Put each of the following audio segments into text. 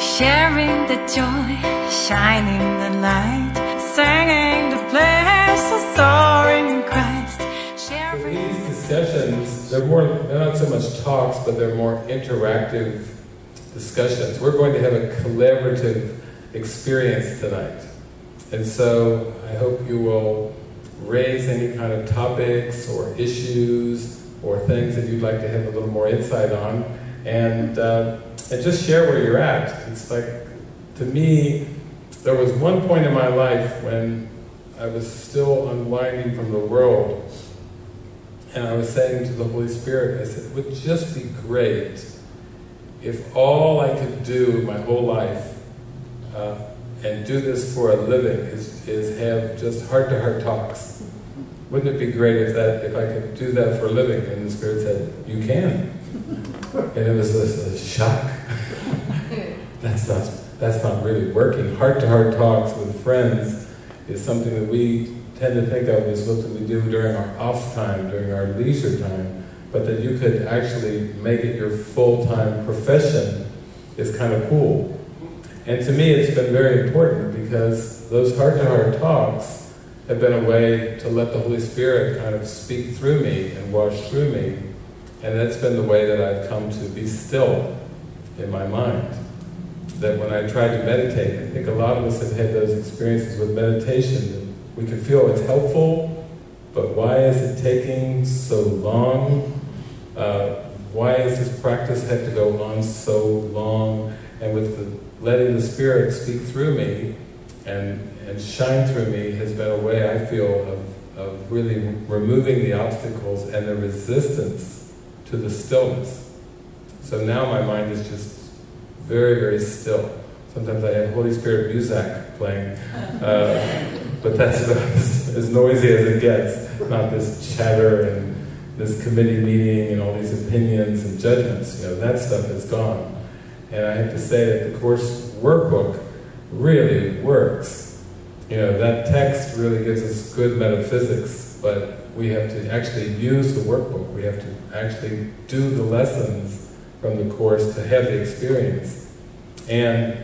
sharing the joy, shining the light, singing the praise, soaring in Christ. Sharing these discussions, they're not so much talks, but they're more interactive discussions. We're going to have a collaborative experience tonight. And so I hope you will raise any kind of topics or issues or things that you'd like to have a little more insight on, and just share where you're at. It's like, to me, there was one point in my life when I was still unwinding from the world, and I was saying to the Holy Spirit, I said, it would just be great if all I could do my whole life and do this for a living is have just heart-to-heart talks. Wouldn't it be great if I could do that for a living? And the Spirit said, you can. And it was a shock. that's not really working. Heart-to-heart talks with friends is something that we tend to think of as what we do during our off time, during our leisure time, but that you could actually make it your full-time profession is kind of cool. And to me, it's been very important, because those heart-to-heart talks have been a way to let the Holy Spirit kind of speak through me and wash through me. And that's been the way that I've come to be still in my mind. That when I try to meditate, I think a lot of us have had those experiences with meditation. We can feel it's helpful, but why is it taking so long? Why does this practice have to go on so long? And with letting the Spirit speak through me and shine through me has been a way, I feel, of really removing the obstacles and the resistance to the stillness. So now my mind is just very, very still. Sometimes I have Holy Spirit music playing, but that's about as noisy as it gets, not this chatter and this committee meeting and all these opinions and judgments. You know, that stuff is gone. And I have to say that the Course workbook really works. You know, that text really gives us good metaphysics, but we have to actually use the workbook. We have to actually do the lessons from the Course to have the experience. And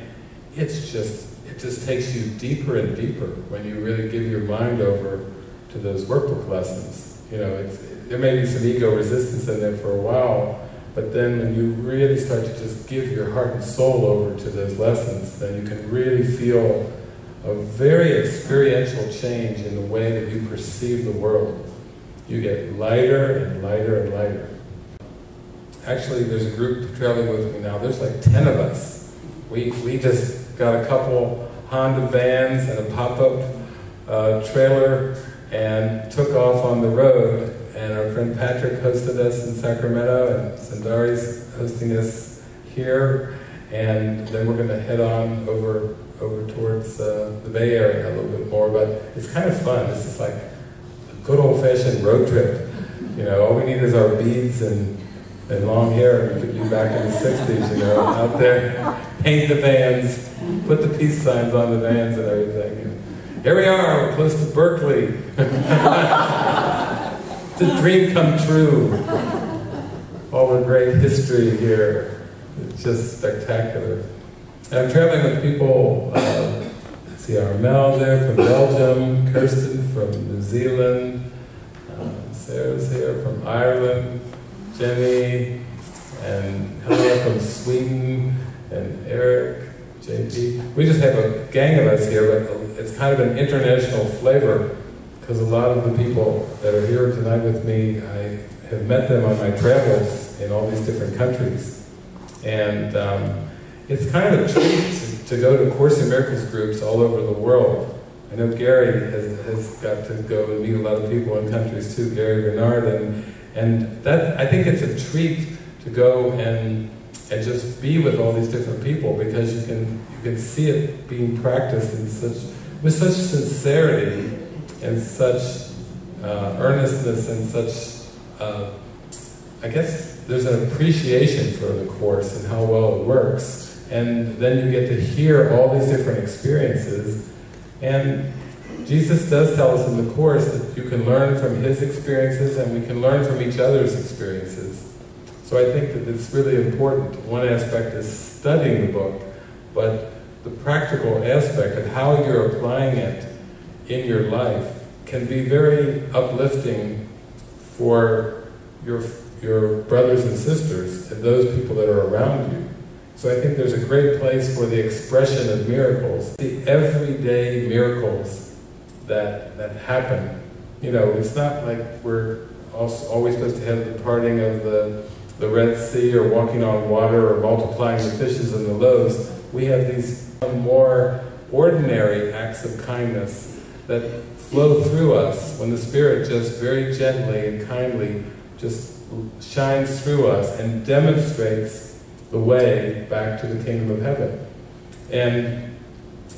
it just takes you deeper and deeper when you really give your mind over to those workbook lessons. You know, there may be some ego resistance in there for a while, but then when you really start to just give your heart and soul over to those lessons, then you can really feel a very experiential change in the way that you perceive the world. You get lighter and lighter and lighter. Actually, there's a group traveling with me now. There's like 10 of us. We just got a couple Honda vans and a pop-up trailer and took off on the road. And our friend Patrick hosted us in Sacramento, and Sundari's hosting us here. And then we're going to head on over towards the Bay Area a little bit more. But it's kind of fun. This is like a good old-fashioned road trip. You know, all we need is our beads and long hair. We could be back in the 60s, you know, out there, paint the vans, put the peace signs on the vans and everything. And here we are, close to Berkeley. It's a dream come true. All the great history here. It's just spectacular. And I'm traveling with people, let's see, Armel there from Belgium, Kirsten from New Zealand, Sarah's here from Ireland, Jenny, and Carla from Sweden, and Eric, JP. We just have a gang of us here, but it's kind of an international flavor, because a lot of the people that are here tonight with me, I have met them on my travels in all these different countries. And it's kind of a treat to go to Course in Miracles groups all over the world. I know Gary has got to go and meet a lot of people in countries too, Gary Bernard, and that, I think it's a treat to go and just be with all these different people, because you can see it being practiced with such sincerity and such earnestness and such, I guess there's an appreciation for the Course and how well it works. And then you get to hear all these different experiences. And Jesus does tell us in the Course that you can learn from His experiences, and we can learn from each other's experiences. So I think that it's really important. One aspect is studying the book, but the practical aspect of how you're applying it in your life can be very uplifting for your brothers and sisters and those people that are around you. So I think there's a great place for the expression of miracles, the everyday miracles that happen. You know, it's not like we're always supposed to have the parting of the Red Sea, or walking on water, or multiplying the fishes and the loaves. We have these more ordinary acts of kindness that flow through us when the Spirit just very gently and kindly just shines through us and demonstrates the way back to the Kingdom of Heaven. And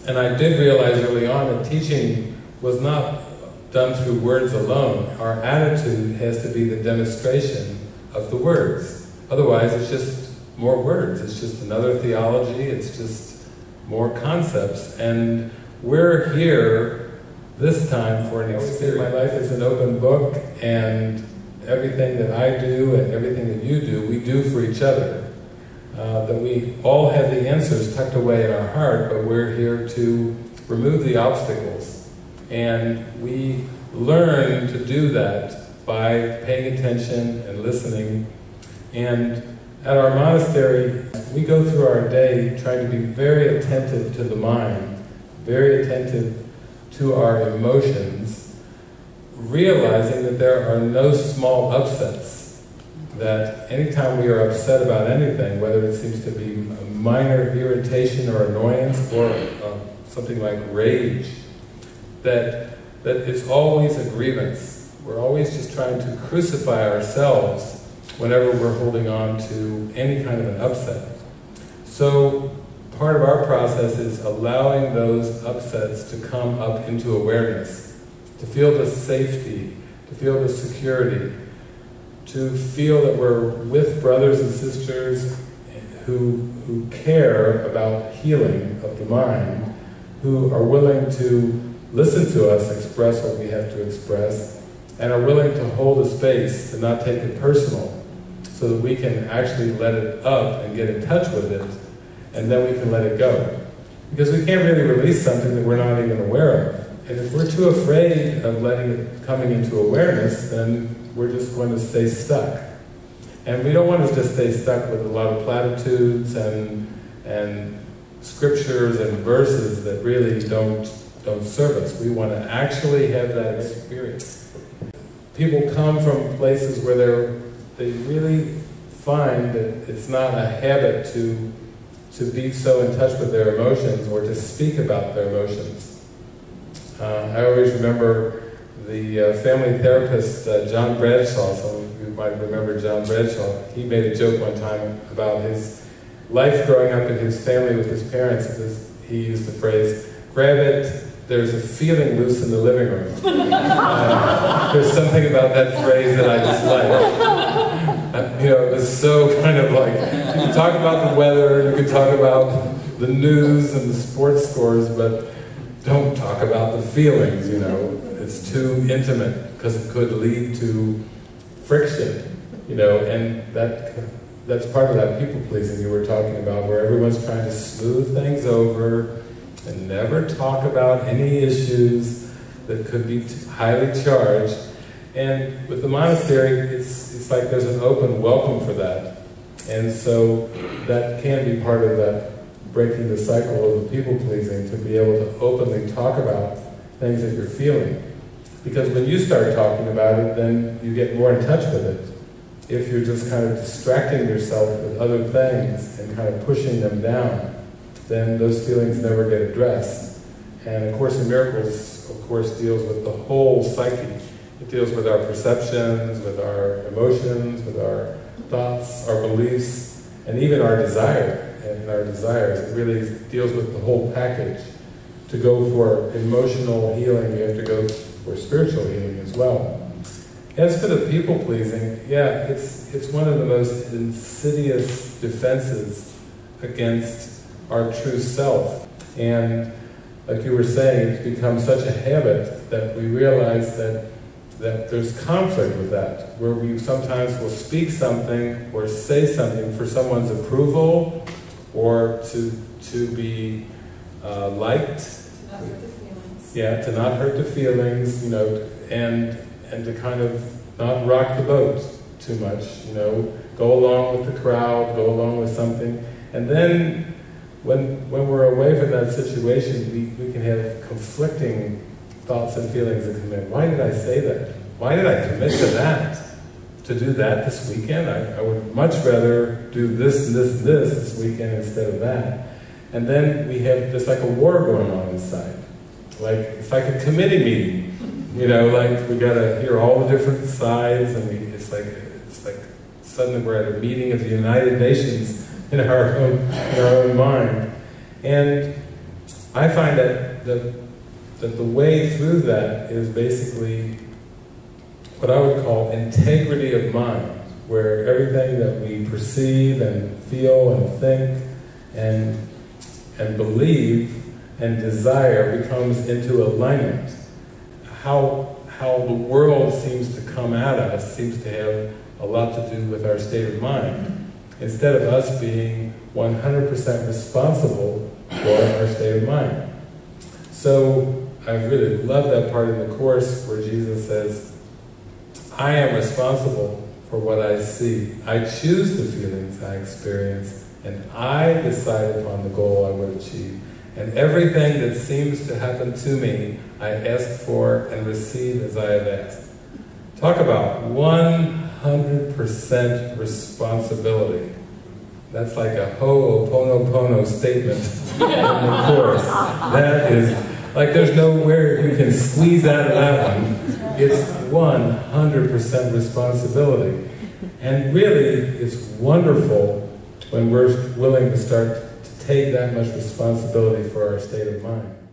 I did realize early on that teaching was not done through words alone. Our attitude has to be the demonstration of the words. Otherwise it's just more words, it's just another theology, it's just more concepts. And we're here this time for an experience. My life is an open book, and everything that I do and everything that you do, we do for each other. That we all have the answers tucked away in our heart, but we're here to remove the obstacles. And we learn to do that by paying attention and listening. And at our monastery, we go through our day trying to be very attentive to the mind, very attentive to our emotions, realizing that there are no small upsets. That anytime we are upset about anything, whether it seems to be a minor irritation or annoyance or something like rage, that it's always a grievance. We're always just trying to crucify ourselves whenever we're holding on to any kind of an upset. So part of our process is allowing those upsets to come up into awareness, to feel the safety, to feel the security, to feel that we're with brothers and sisters who care about healing of the mind, who are willing to listen to us express what we have to express, and are willing to hold a space, to not take it personal, so that we can actually let it up and get in touch with it, and then we can let it go. Because we can't really release something that we're not even aware of. And if we're too afraid of letting it coming into awareness, then we're just going to stay stuck. And we don't want to just stay stuck with a lot of platitudes and scriptures and verses that really don't serve us. We want to actually have that experience. People come from places where they really find that it's not a habit to be so in touch with their emotions or to speak about their emotions. I always remember the family therapist, John Bradshaw. Some of you might remember John Bradshaw. He made a joke one time about his life growing up in his family with his parents. He used the phrase, "Grab it, there's a feeling loose in the living room." There's something about that phrase that I dislike. You know, it was so kind of like, you can talk about the weather, you can talk about the news and the sports scores, but don't talk about the feelings, you know. It's too intimate, because it could lead to friction, you know, and that's part of that people-pleasing you were talking about, where everyone's trying to smooth things over and never talk about any issues that could be highly charged. And with the monastery, it's like there's an open welcome for that. And so that can be part of that, breaking the cycle of the people-pleasing, to be able to openly talk about things that you're feeling. Because when you start talking about it, then you get more in touch with it. If you're just kind of distracting yourself with other things and kind of pushing them down, then those feelings never get addressed. And A Course in Miracles, of course, deals with the whole psyche. It deals with our perceptions, with our emotions, with our thoughts, our beliefs, and even our desire and our desires. It really deals with the whole package. To go for emotional healing, you have to go for spiritual healing as well. As for the people-pleasing, yeah, it's one of the most insidious defenses against our true self. And like you were saying, it's become such a habit that we realize that there's conflict with that, where we sometimes will speak something or say something for someone's approval, or to to be liked. To not hurt the feelings. Yeah, to not hurt the feelings, you know, and to kind of not rock the boat too much, you know, go along with the crowd, go along with something. And then when we're away from that situation, we can have conflicting thoughts and feelings that come in. Why did I say that? Why did I commit to that? To do that this weekend? I would much rather do this and this and this weekend instead of that. And then we have, there's like a war going on inside. Like, it's like a committee meeting. You know, like, we gotta hear all the different sides, and it's like suddenly we're at a meeting of the United Nations in our own mind. And I find that the way through that is basically what I would call integrity of mind, where everything that we perceive and feel and think and believe and desire becomes into alignment. How the world seems to come at us seems to have a lot to do with our state of mind, instead of us being 100% responsible for our state of mind. So I really love that part in the Course where Jesus says, I am responsible for what I see. I choose the feelings I experience, and I decide upon the goal I would achieve. And everything that seems to happen to me, I ask for and receive as I have asked. Talk about 100% responsibility. That's like a ho'oponopono statement in the Course. That is, like, there's nowhere you can squeeze out of that one. It's 100% responsibility. And really, it's wonderful when we're willing to start to take that much responsibility for our state of mind.